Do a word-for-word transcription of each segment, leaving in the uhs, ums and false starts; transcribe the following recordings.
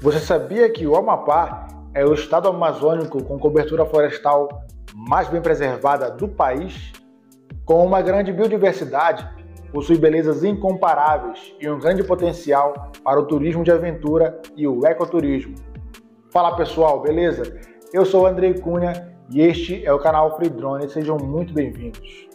Você sabia que o Amapá é o estado amazônico com cobertura florestal mais bem preservada do país? Com uma grande biodiversidade, possui belezas incomparáveis e um grande potencial para o turismo de aventura e o ecoturismo. Fala pessoal, beleza? Eu sou o Andrei Cunha e este é o canal Free Drone, sejam muito bem-vindos.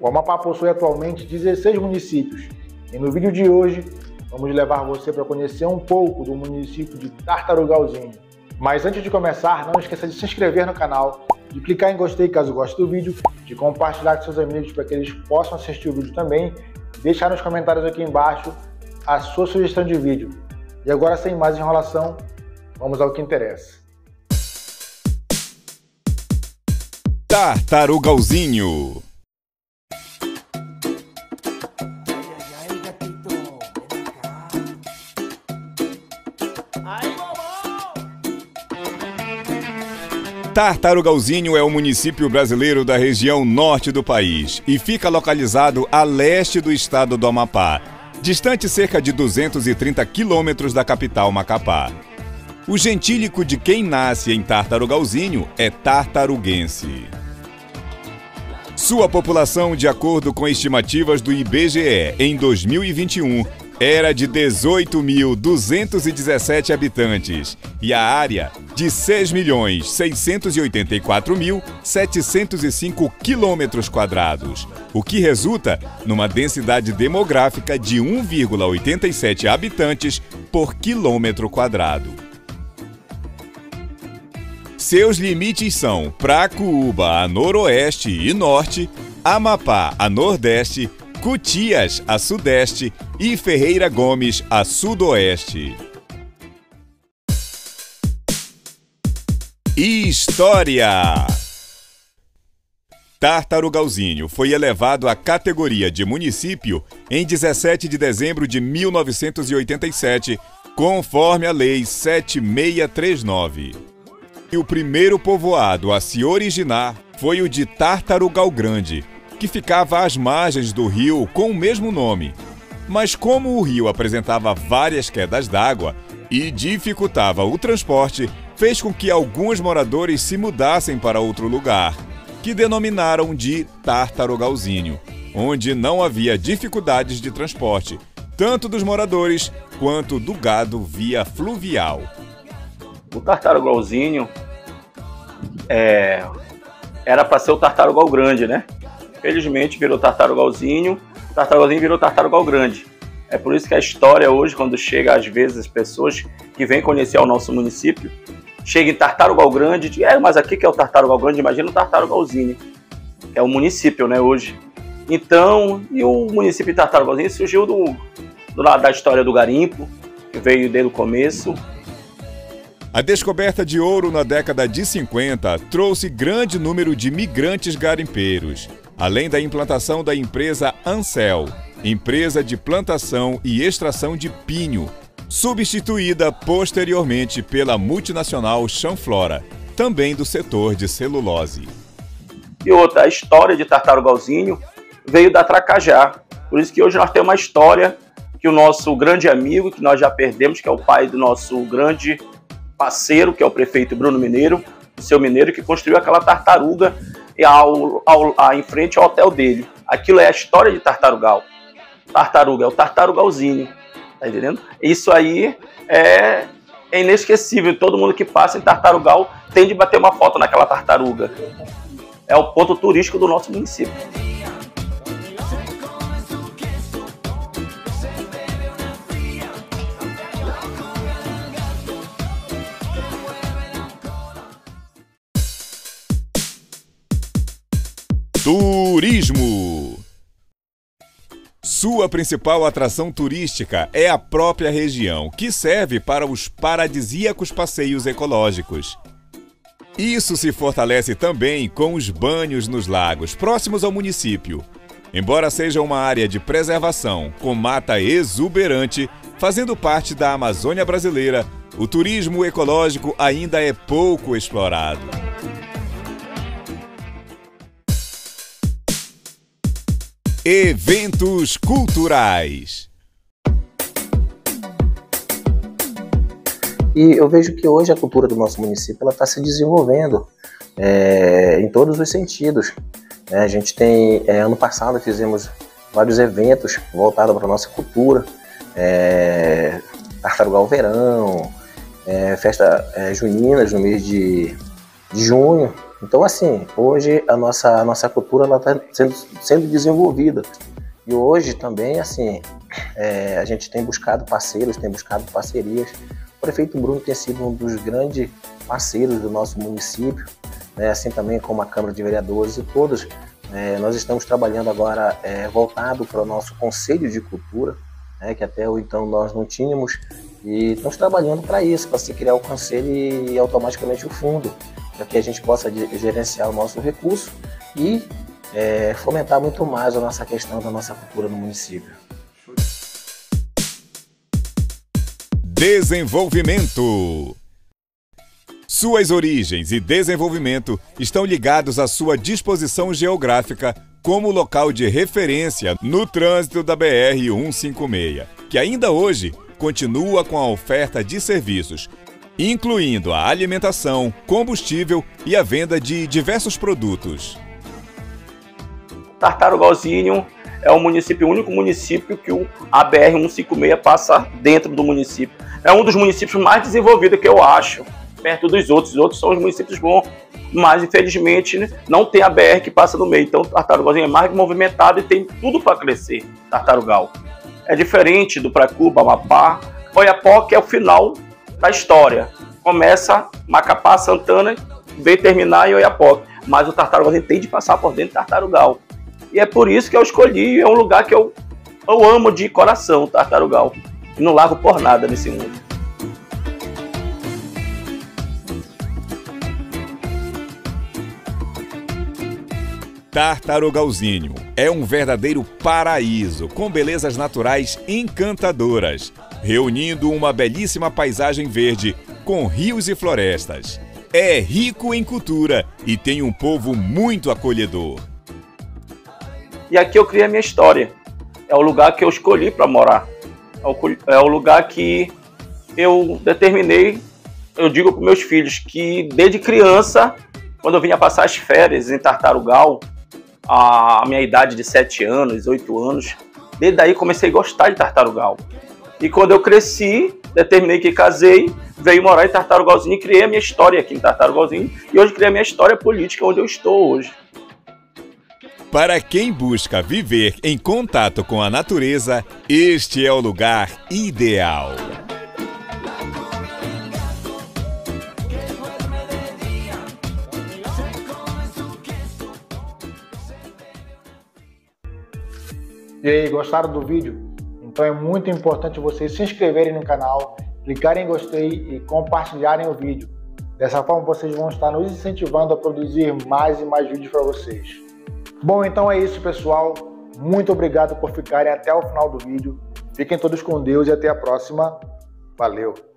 O Amapá possui atualmente dezesseis municípios e no vídeo de hoje vamos levar você para conhecer um pouco do município de Tartarugalzinho. Mas antes de começar, não esqueça de se inscrever no canal, de clicar em gostei caso goste do vídeo, de compartilhar com seus amigos para que eles possam assistir o vídeo também, deixar nos comentários aqui embaixo a sua sugestão de vídeo. E agora, sem mais enrolação, vamos ao que interessa. Tartarugalzinho. Tartarugalzinho é um município brasileiro da região norte do país e fica localizado a leste do estado do Amapá, distante cerca de duzentos e trinta quilômetros da capital Macapá. O gentílico de quem nasce em Tartarugalzinho é tartaruguense. Sua população, de acordo com estimativas do I B G E em dois mil e vinte e um, era de dezoito mil duzentos e dezessete habitantes e a área de seis milhões seiscentos e oitenta e quatro mil setecentos e cinco quilômetros quadrados, o que resulta numa densidade demográfica de um vírgula oitenta e sete habitantes por quilômetro quadrado. Seus limites são Pracuúba a noroeste e norte, Amapá a nordeste, Cutias a sudeste e Ferreira Gomes a sudoeste. História. Tartarugalzinho foi elevado à categoria de município em dezessete de dezembro de mil novecentos e oitenta e sete, conforme a Lei sete mil seiscentos e trinta e nove. E o primeiro povoado a se originar foi o de Tartarugal Grande, que ficava às margens do rio com o mesmo nome. Mas como o rio apresentava várias quedas d'água e dificultava o transporte, fez com que alguns moradores se mudassem para outro lugar, que denominaram de Tartarugalzinho, onde não havia dificuldades de transporte, tanto dos moradores quanto do gado via fluvial. O Tartarugalzinho é... era para ser o Tartarugal Grande, né? Felizmente virou Tartarugalzinho, Tartarugalzinho virou Tartarugal Grande. É por isso que a história hoje, quando chega às vezes as pessoas que vêm conhecer o nosso município, chega em Tartarugal Grande, diz, é, mas aqui que é o Tartarugal Grande, imagina o Tartarugalzinho, que é o município, né, hoje. Então, e o município de Tartarugalzinho surgiu do, do, da história do garimpo, que veio desde o começo. A descoberta de ouro na década de cinquenta trouxe grande número de migrantes garimpeiros, além da implantação da empresa AMCEL, empresa de plantação e extração de pinho, substituída posteriormente pela multinacional Chamflora, também do setor de celulose. E outra, a história de Tartarugalzinho veio da Tracajá, por isso que hoje nós temos uma história que o nosso grande amigo, que nós já perdemos, que é o pai do nosso grande parceiro, que é o prefeito Bruno Mineiro, o seu Mineiro, que construiu aquela tartaruga Ao, ao, a, em frente ao hotel dele. Aquilo é a história de Tartarugal. Tartaruga, é o Tartarugalzinho. Tá entendendo? Isso aí é, é inesquecível. Todo mundo que passa em Tartarugal tem de bater uma foto naquela tartaruga. É o ponto turístico do nosso município. Turismo. Sua principal atração turística é a própria região, que serve para os paradisíacos passeios ecológicos. Isso se fortalece também com os banhos nos lagos próximos ao município. Embora seja uma área de preservação com mata exuberante, fazendo parte da Amazônia brasileira, o turismo ecológico ainda é pouco explorado. Eventos culturais. E eu vejo que hoje a cultura do nosso município ela está se desenvolvendo é, em todos os sentidos. É, a gente tem, é, ano passado fizemos vários eventos voltados para a nossa cultura, é, Tartarugal Verão, é, festa é, juninas no mês de, de junho. Então assim, hoje a nossa, a nossa cultura está sendo, sendo desenvolvida. E hoje também assim, é, a gente tem buscado parceiros, tem buscado parcerias. O prefeito Bruno tem sido um dos grandes parceiros do nosso município, né, assim também como a Câmara de Vereadores e todos. É, nós estamos trabalhando agora é, voltado para o nosso Conselho de Cultura, né, que até então nós não tínhamos, e estamos trabalhando para isso, para se criar o conselho e, e automaticamente o fundo, para que a gente possa de, gerenciar o nosso recurso e é, fomentar muito mais a nossa questão da nossa cultura no município. Desenvolvimento. Suas origens e desenvolvimento estão ligados à sua disposição geográfica como local de referência no trânsito da B R cento e cinquenta e seis, que ainda hoje continua com a oferta de serviços, incluindo a alimentação, combustível e a venda de diversos produtos. Tartarugalzinho é um município, o único município que a B R cento e cinquenta e seis passa dentro do município. É um dos municípios mais desenvolvidos que eu acho, perto dos outros. Os outros são os municípios bons, mas infelizmente não tem a B R que passa no meio. Então Tartarugalzinho é mais movimentado e tem tudo para crescer, Tartarugal. É diferente do Pracuúba, Amapá. Oiapoque é o final da história. Começa Macapá, Santana, vem terminar em Oiapoque. Mas o Tartarugalzinho tem de passar por dentro do Tartarugal. E é por isso que eu escolhi, é um lugar que eu, eu amo de coração, Tartarugal. E não largo por nada nesse mundo. Tartarugalzinho é um verdadeiro paraíso, com belezas naturais encantadoras, reunindo uma belíssima paisagem verde com rios e florestas. É rico em cultura e tem um povo muito acolhedor. E aqui eu criei a minha história. É o lugar que eu escolhi para morar. É o lugar que eu determinei, eu digo para meus filhos, que desde criança, quando eu vinha passar as férias em Tartarugal, a minha idade de sete anos, oito anos, desde aí comecei a gostar de Tartarugal. E quando eu cresci, determinei que casei, veio morar em Tartarugalzinho e criei a minha história aqui em Tartarugalzinho. E hoje criei a minha história política, onde eu estou hoje. Para quem busca viver em contato com a natureza, este é o lugar ideal. E aí, gostaram do vídeo? Então é muito importante vocês se inscreverem no canal, clicarem em gostei e compartilharem o vídeo. Dessa forma vocês vão estar nos incentivando a produzir mais e mais vídeos para vocês. Bom, então é isso, pessoal. Muito obrigado por ficarem até o final do vídeo. Fiquem todos com Deus e até a próxima. Valeu!